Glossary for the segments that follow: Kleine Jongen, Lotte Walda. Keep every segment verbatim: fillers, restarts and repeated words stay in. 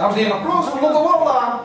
Dames en heren, applaus voor Lotte Walda.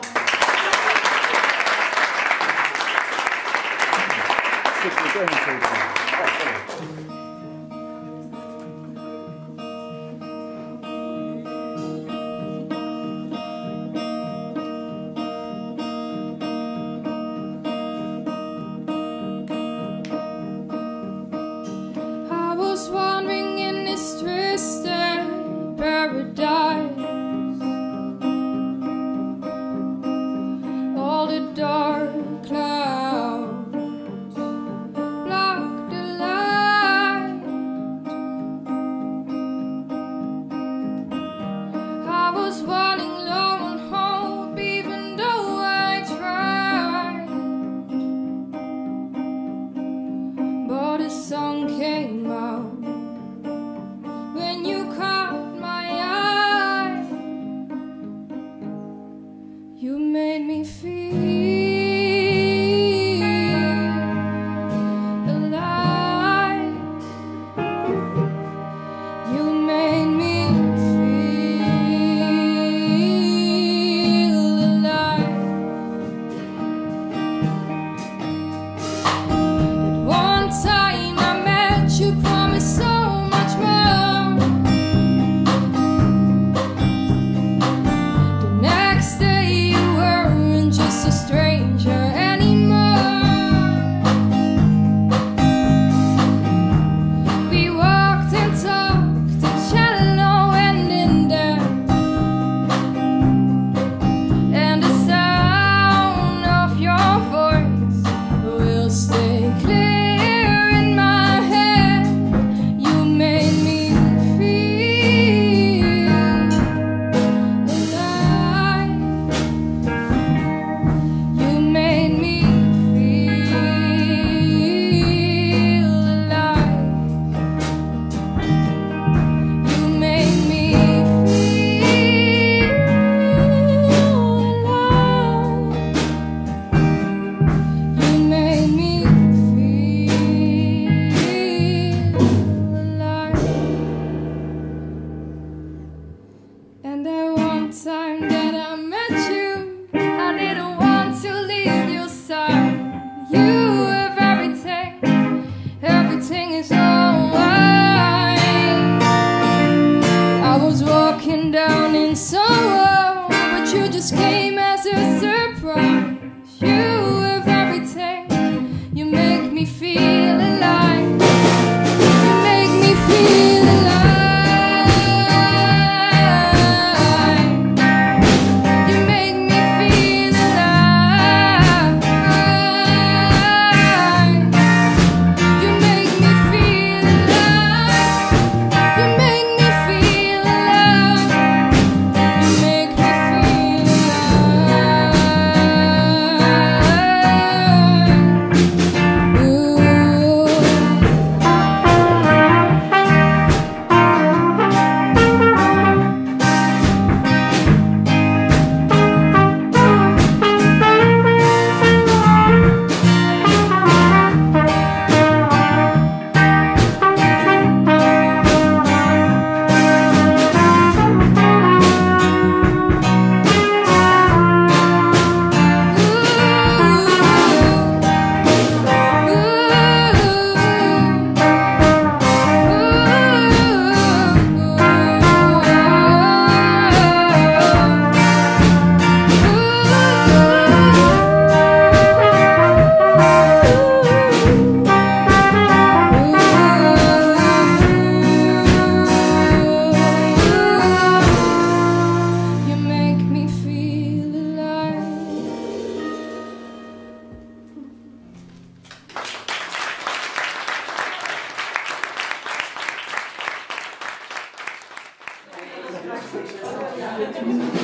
Thank you.